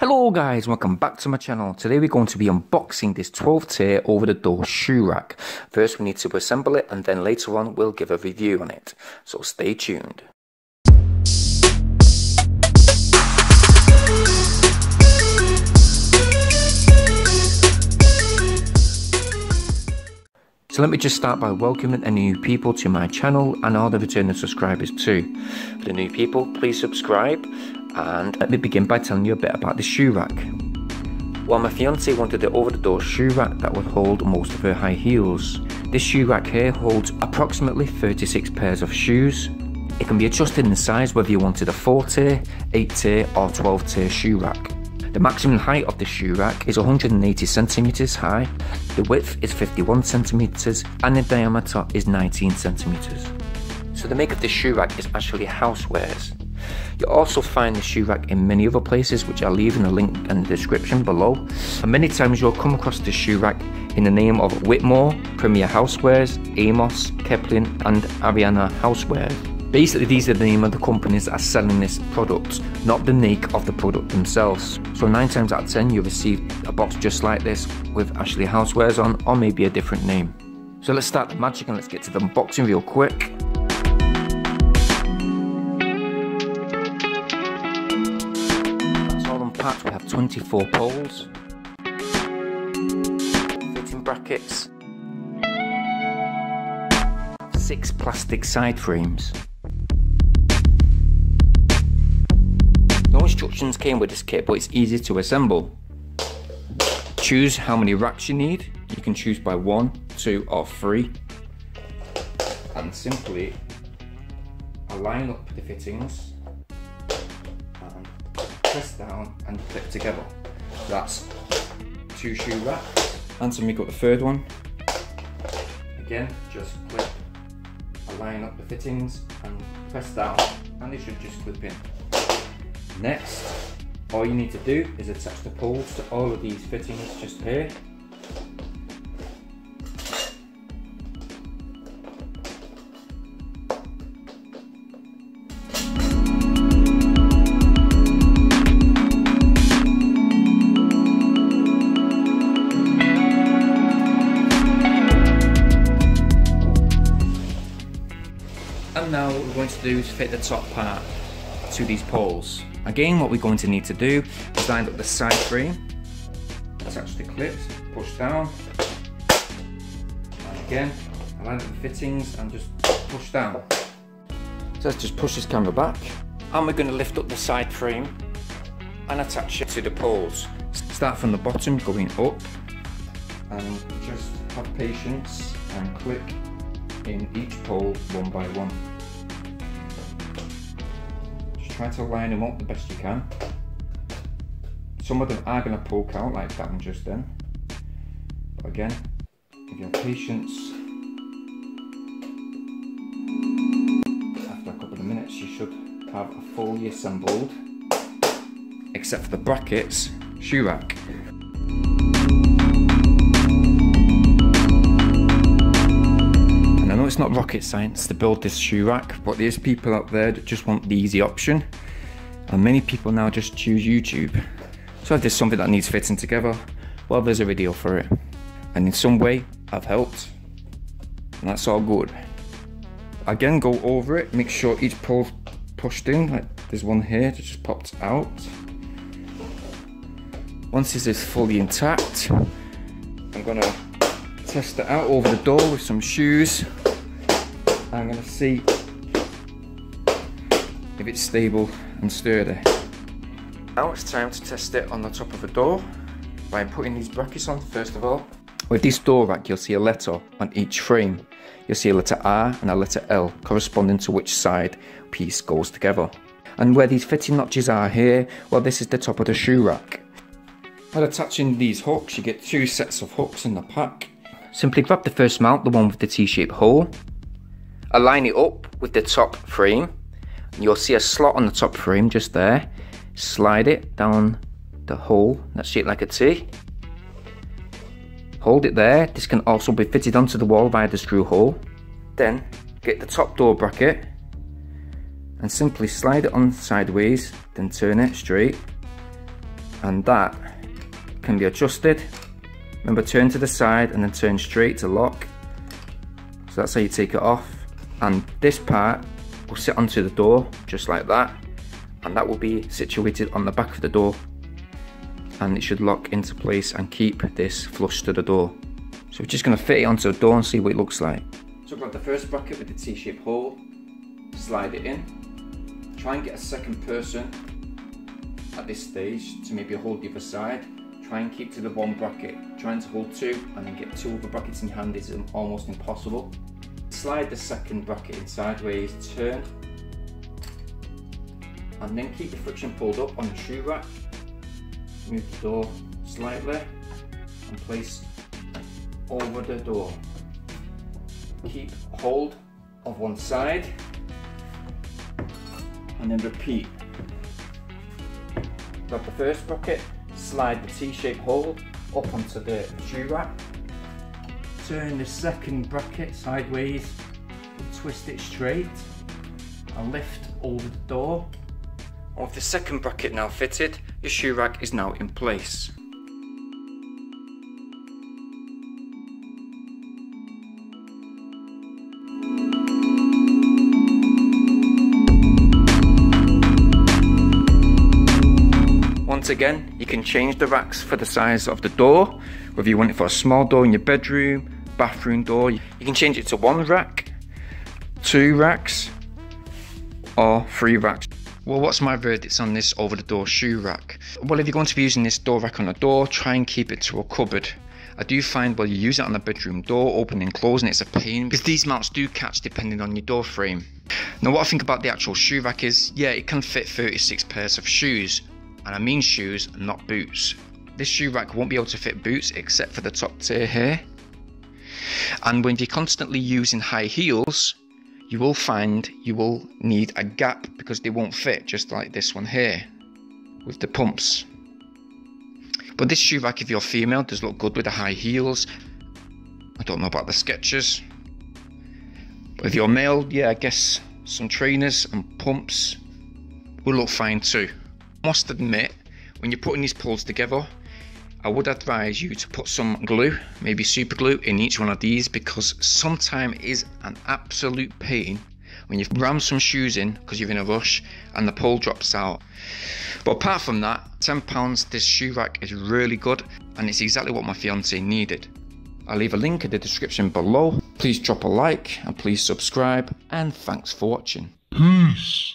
Hello guys, welcome back to my channel. Today we're going to be unboxing this 12th tier over the door shoe rack. First we need to assemble it and then later on we'll give a review on it. So stay tuned. So let me just start by welcoming the new people to my channel and all the returning subscribers too. For the new people, please subscribe. And let me begin by telling you a bit about the shoe rack. Well, my fiance wanted an over-the-door shoe rack that would hold most of her high heels. This shoe rack here holds approximately 36 pairs of shoes. It can be adjusted in size whether you wanted a 4-tier, 8-tier or 12-tier shoe rack. The maximum height of the shoe rack is 180 centimeters high, the width is 51 centimeters and the diameter is 19 centimeters. So the make of this shoe rack is Ashley Housewares. You'll also find the shoe rack in many other places, which I'll leave in the link in the description below. And many times you'll come across the shoe rack in the name of Whitmore, Premier Housewares, Amos, Keplin and Ariana Houseware. Basically these are the name of the companies that are selling this product, not the make of the product themselves. So 9 times out of 10 you'll receive a box just like this with Ashley Housewares on, or maybe a different name. So let's start the magic and let's get to the unboxing real quick. We have 24 poles, fitting brackets, 6 plastic side frames. No instructions came with this kit, but it's easy to assemble. Choose how many racks you need. You can choose by 1, 2 or 3 and simply align up the fittings, press down and clip together. That's 2 shoe racks, and to make up the 3rd one, again just clip, align up the fittings and press down and they should just clip in. Next, all you need to do is attach the poles to all of these fittings just here. Now what we're going to do is fit the top part to these poles. Again, what we're going to need to do is line up the side frame, attach the clips, push down, and again line up the fittings and just push down. So let's just push this camera back and we're going to lift up the side frame and attach it to the poles. Start from the bottom going up and just have patience and click in each pole one by one. Just try to line them up the best you can. Some of them are going to poke out like that one just then, but again, if you have patience, after a couple of minutes you should have a fully assembled, except for the brackets, shoe rack. It's not rocket science to build this shoe rack, but there's people out there that just want the easy option, and many people now just choose YouTube. So if there's something that needs fitting together, well, there's a video for it, and in some way I've helped, and that's all good. Again, go over it, make sure each pole's pushed in, like there's one here that just popped out. Once this is fully intact, I'm going to test it out over the door with some shoes. I'm going to see if it's stable and sturdy. Now it's time to test it on the top of the door by putting these brackets on first of all. With this door rack you'll see a letter on each frame. You'll see a letter R and a letter L corresponding to which side piece goes together. And where these fitting notches are here, well, this is the top of the shoe rack. By attaching these hooks you get 2 sets of hooks in the pack. Simply grab the first mount, the one with the T-shaped hole. Align it up with the top frame, and you'll see a slot on the top frame just there. Slide it down the hole, that's shaped like a T. Hold it there. This can also be fitted onto the wall via the screw hole. Then get the top door bracket and simply slide it on sideways, then turn it straight and that can be adjusted. Remember, turn to the side and then turn straight to lock. So that's how you take it off, and this part will sit onto the door just like that, and that will be situated on the back of the door, and it should lock into place and keep this flush to the door. So we're just going to fit it onto the door and see what it looks like. So grab the first bracket with the T-shaped hole, slide it in, try and get a second person at this stage to maybe hold the other side. Try and keep to the one bracket. Trying to hold two and then get two other brackets in your hand is almost impossible. Slide the second bracket in sideways, turn, and then keep the friction pulled up on the shoe rack. Move the door slightly and place over the door. Keep hold of one side and then repeat. Grab the first bracket, slide the T-shaped hole up onto the shoe rack, turn the second bracket sideways, twist it straight and lift over the door. And with the second bracket now fitted, your shoe rack is now in place. Once again, you can change the racks for the size of the door, whether you want it for a small door in your bedroom, bathroom door. You can change it to one rack, two racks, or three racks. Well, what's my verdict on this over the door shoe rack? Well, if you're going to be using this door rack on a door, try and keep it to a cupboard. I do find while you use it on a bedroom door, opening and closing, it's a pain because these mounts do catch depending on your door frame. Now, what I think about the actual shoe rack is, yeah, it can fit 36 pairs of shoes. And I mean shoes, not boots. This shoe rack won't be able to fit boots except for the top tier here. And when you're constantly using high heels, you will find you will need a gap because they won't fit, just like this one here with the pumps. But this shoe rack, if you're female, does look good with the high heels. I don't know about the Skechers. But if you're male, yeah, I guess some trainers and pumps will look fine too. I must admit, when you're putting these poles together, I would advise you to put some glue, maybe super glue, in each one of these, because sometimes it is an absolute pain when you've rammed some shoes in because you're in a rush and the pole drops out. But apart from that, £10, this shoe rack is really good and it's exactly what my fiance needed. I'll leave a link in the description below. Please drop a like and please subscribe, and thanks for watching. Peace.